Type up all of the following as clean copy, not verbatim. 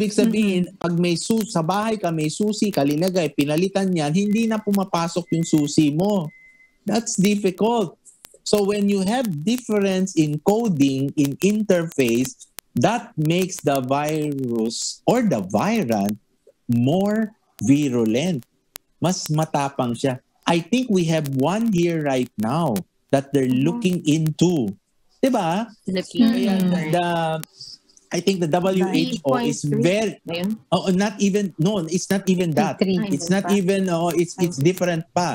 Ibig sabihin, pag may sa bahay ka, may susi, kalinagay, pinalitan yan, hindi na pumapasok yung susi mo. That's difficult. So when you have difference in coding, in interface, that makes the virus or the virus more virulent. Mas matapang siya. I think we have one here right now that they're looking into. Diba? I think the WHO is very it's different pa.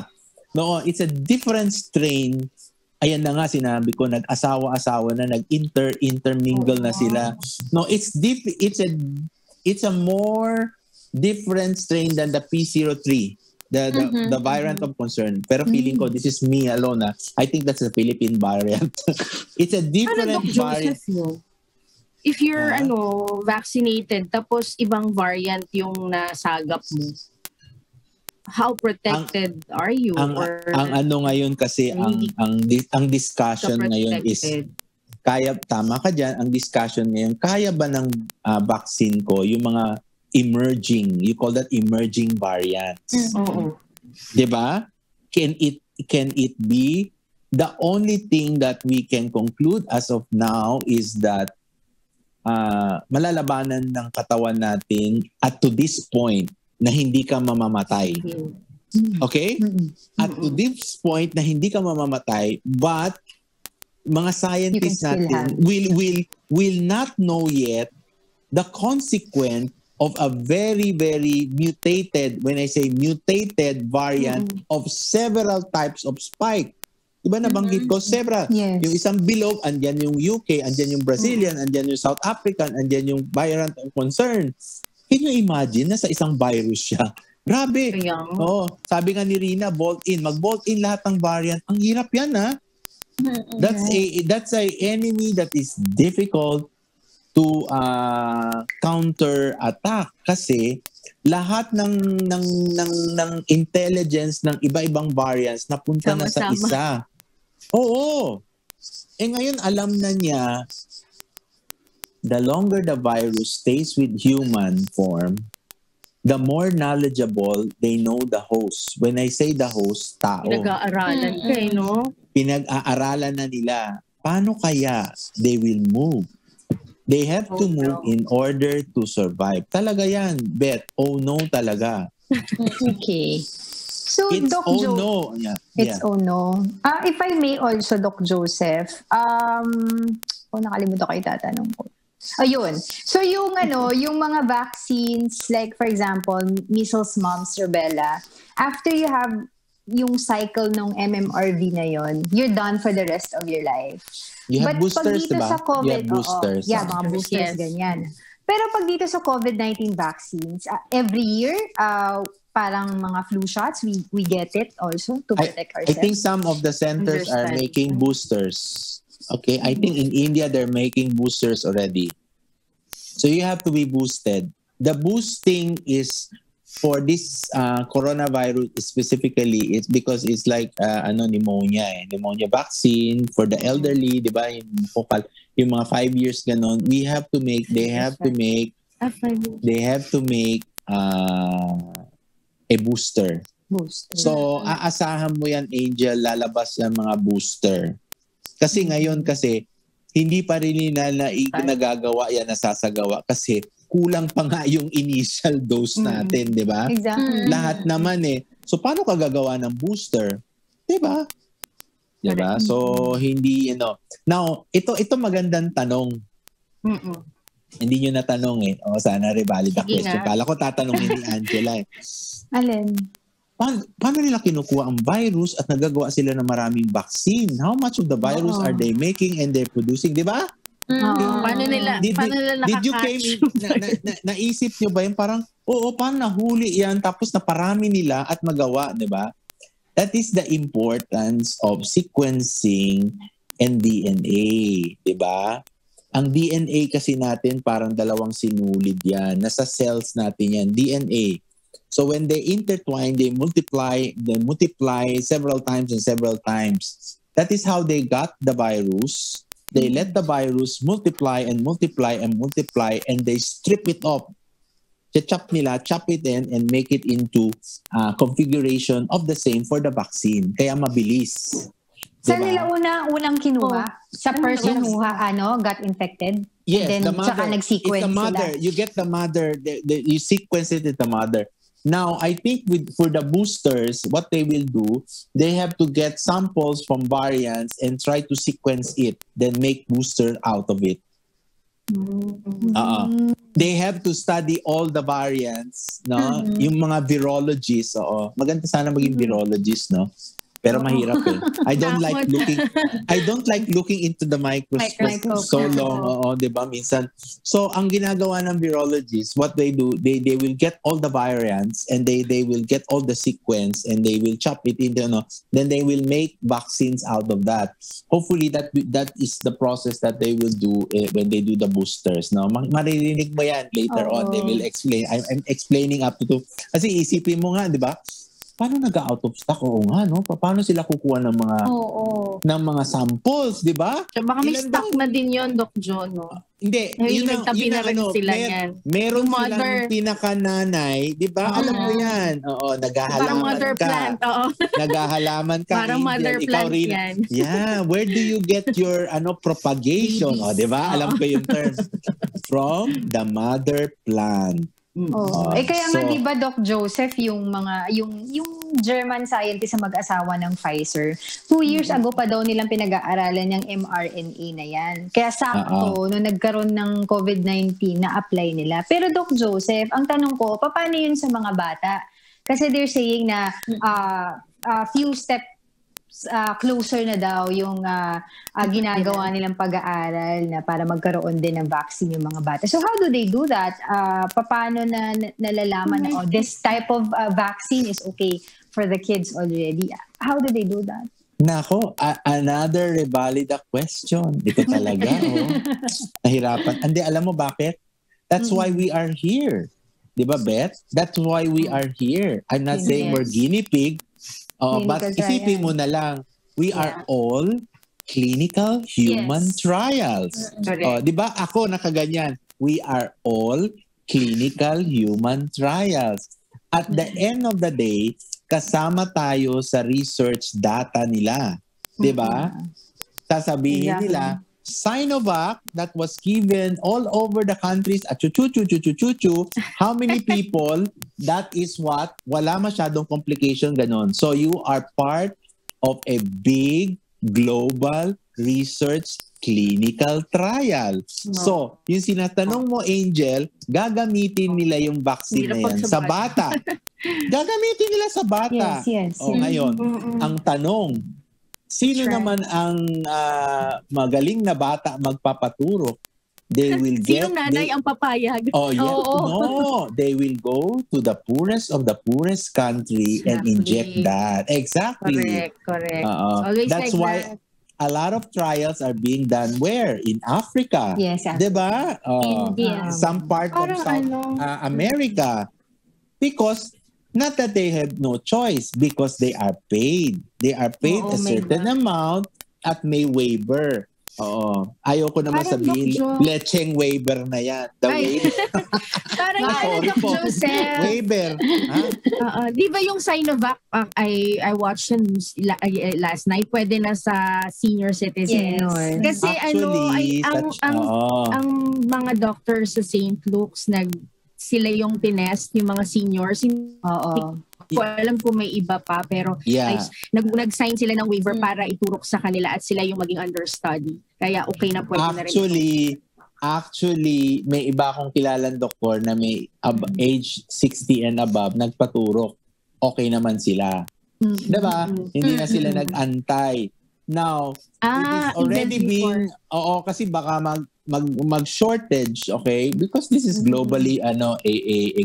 No, it's a different strain. Ayan na nga sinabi ko, nag-asawa-asawa na, nag-intermingle na sila. No, it's a more different strain than the P03, the variant of concern. Pero feeling ko, this is me alone. I think that's the Philippine variant. It's a different variant. If you're vaccinated tapos ibang variant yung nasagap mo, how protected are you? Ang discussion ngayon is, tama ka dyan, ang discussion ngayon, kaya ba ng vaccine ko yung mga emerging, you call that emerging variants? Diba? Can it be? The only thing that we can conclude as of now is that malalabanan ng katawan natin at to this point, na hindi ka mamamatay. Okay? At to this point na hindi ka mamamatay, but mga scientists natin will not know yet the consequence of a very, very mutated, when I say mutated variant of several types of spike. Diba nabanggit ko, several. Yes. Yung isang bilog, andyan yung UK, andyan yung Brazilian, andyan yung South African, andyan yung variant of concern. Can you imagine na sa isang virus siya? Grabe. Oo, sabi nga ni Rina, mag-bolt in lahat ng variant. Ang hirap yan, ha? That's a enemy that is difficult to counter-attack kasi lahat ng intelligence ng iba-ibang variants napunta na sa isa. Oo. Eh ngayon, alam na niya, the longer the virus stays with human form, the more knowledgeable they know the host. When I say the host, tao. Pinag-aaralan kayo, no? Pinag-aaralan na nila. Paano kaya they will move? They have to move in order to survive. Talaga yan, Beth. Oh no talaga. Okay. So, it's Doc Joseph. No. Yeah. It's oh no. If I may also, Doc Joseph, nakalimutan ko yung tatanong ko. Ayun. So yung mga vaccines, like for example, measles, mumps, rubella, after you have yung cycle ng MMRV na yon, you're done for the rest of your life. You have boosters, diba? You have boosters. Mga boosters, ganyan. Pero pag dito sa COVID-19 vaccines, every year, parang mga flu shots, we get it also to protect ourselves. I think some of the centers are making boosters. Okay, I think in India, they're making boosters already. So you have to be boosted. The boosting is for this coronavirus specifically, it's because it's like pneumonia. Pneumonia vaccine for the elderly, diba? Yung mga 5 years ganon, they have to make a booster. So, aasahan mo yan, Angel, lalabas ng mga booster. Kasi ngayon kasi, hindi pa rin nila nagagawa yan, nasasagawa. Kasi kulang pa nga yung initial dose natin, di ba? Exactly. Lahat naman eh. So, paano ka gagawa ng booster? Di ba? Di ba? So, hindi, Now, ito magandang tanong. Hindi nyo natanong eh. O, sana revalid ang question. Kala ko tatanungin ni Angela eh. Alin? Paano nila kinukuha ang virus at nagagawa sila ng maraming vaccine? How much of the virus are they making and they're producing? Diba? Paano nila nakaka-catch? Did you came in, naisip nyo ba yun? Parang, paano nahuli yan? Tapos naparami nila at nagawa, diba? That is the importance of sequencing and DNA, diba? Ang DNA kasi natin parang dalawang sinulid yan. Nasa cells natin yan, DNA. So when they intertwine, they multiply several times and several times. That is how they got the virus. They let the virus multiply and multiply and multiply and they strip it off. chop nila, chop it in and make it into configuration of the same for the vaccine. Kaya mabilis. Diba? Saan nila unang kinuha? Sa person who got infected? Yes, and then, the mother. It's the mother. Sila. You get the mother. You sequence it at the mother. Now, I think for the boosters, what they will do, they have to get samples from variants and try to sequence it, then make booster out of it. Mm-hmm. They have to study all the variants, no? Mm-hmm. Yung mga virologists, oo. Maganda sana maging virologist, no? Pero mahirap eh. I don't like looking into the microscope so long. Oo, 'di ba? Minsan. So ang ginagawa ng virologists, what they do, they will get all the variants and they will get all the sequence and they will chop it into, no? Then they will make vaccines out of that. Hopefully that is the process that they will do when they do the boosters, no? Maririnig mo yan later on. They will explain. I'm explaining up to kasi isipin mo nga, 'di ba? Paano nag-out of stock? Oo nga, no? Paano sila kukuha ng mga ng mga samples, di ba? Baka may ilan stock na din yon, Doc John, no? Hindi. Yun na ano, sila meron silang pinakananay, di ba? Alam mo yan. Oo, naghahalaman mother ka. Plant, oo. Naghahalaman ka. Parang mother plant yan. Yeah, where do you get your propagation? O, di ba? Alam ko yung term. From the mother plant. Oh. Kaya nga di ba Doc Joseph yung mga yung German scientist sa mag-asawa ng Pfizer 2 years ago pa daw nilang pinag-aaralan yung mRNA na yan. Kaya sakto nung nagkaroon ng COVID-19 na apply nila. Pero Doc Joseph, ang tanong ko, paano yun sa mga bata? Kasi they're saying na few steps closer na daw yung ginagawa nilang pag-aaral na para magkaroon din ng vaccine yung mga bata. So how do they do that? Paano na nalalaman na this type of vaccine is okay for the kids already? How do they do that? Nako, another revalida question. Ito talaga. Nahirapan. Hindi, alam mo bakit? That's why we are here. Diba, Beth? That's why we are here. I'm not saying we're guinea pig. But isipin mo na lang, we are all clinical human trials. Di ba? Ako nakaganyan. We are all clinical human trials. At the end of the day, kasama tayo sa research data nila. Di ba? Sasabihin nila, Sinovac that was given all over the countries at how many people, that is what, wala masyadong complication ganon. So you are part of a big global research clinical trial. So, yung sinatanong mo, Angel, gagamitin nila yung vaccine na yan sa bata. Gagamitin nila sa bata. Yes. O ngayon, ang tanong, sino naman ang magaling na bata magpapaturo? They will get... Sino nanay ang papayag? Oh, yes. No, they will go to the poorest of the poorest country and inject that. Exactly. Correct. That's like why a lot of trials are being done where? In Africa. Yes, Africa. Diba? India. Some part of South America. Because... Not that they have no choice because they are paid. They are paid a certain amount at may waiver. Oo. Ayoko naman sabihin, lecheng waiver na yan. The waiver. Parang Doc Joseph. Waiver. Di ba yung Sinovac, I watched last night, pwede na sa senior citizen. Yes. Kasi actually, ang mga doctors sa Saint Luke's sila yung tinest, yung mga seniors. Hindi ko alam kung may iba pa, pero nag-sign sila ng waiver para iturok sa kanila at sila yung maging understudy. Kaya okay na pwede na rin. Actually, may iba akong kilalang doktor na may age 60 and above, nagpaturok. Okay naman sila. Diba? Hindi na sila nag-antay. Now, it is already being... Oo, kasi baka mag-shortage, okay? Because this is globally a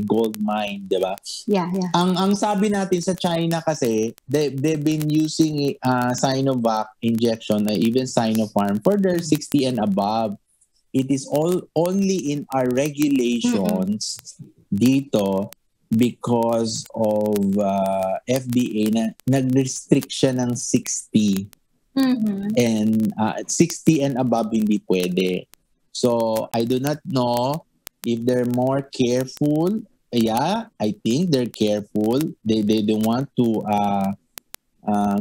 gold mine, di ba? Yeah. Ang sabi natin sa China kasi, they've been using Sinovac injection, even Sinopharm, for their 60 and above. It is only in our regulations dito because of FDA na nag-restriction ng 60. And 60 and above hindi pwede. So I do not know if they're more careful yeah, I think they're careful. They don't want to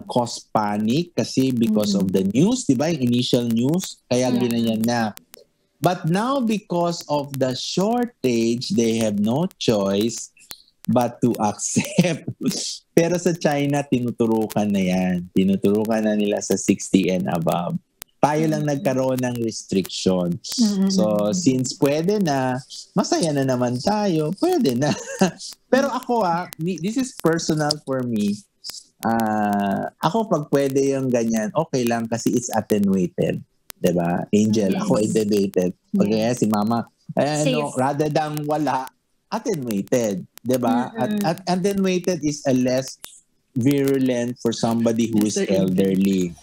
cause panic kasi because of the news, di ba? Initial news, kaya ginanyan na. But now because of the shortage, they have no choice but to accept. Pero sa China, tinuturukan na yan. Tinuturukan na nila sa 60 and above. Tayo lang nagkaroon ng restriction. So, since pwede na, masaya na naman tayo, pwede na. Pero ako this is personal for me. Ako pag pwede yung ganyan, okay lang kasi it's attenuated. Diba? Angel, yes. Ako attenuated. Okay, si mama, rather than wala, attenuated. Diba? Attenuated is a less virulent for somebody who is elderly.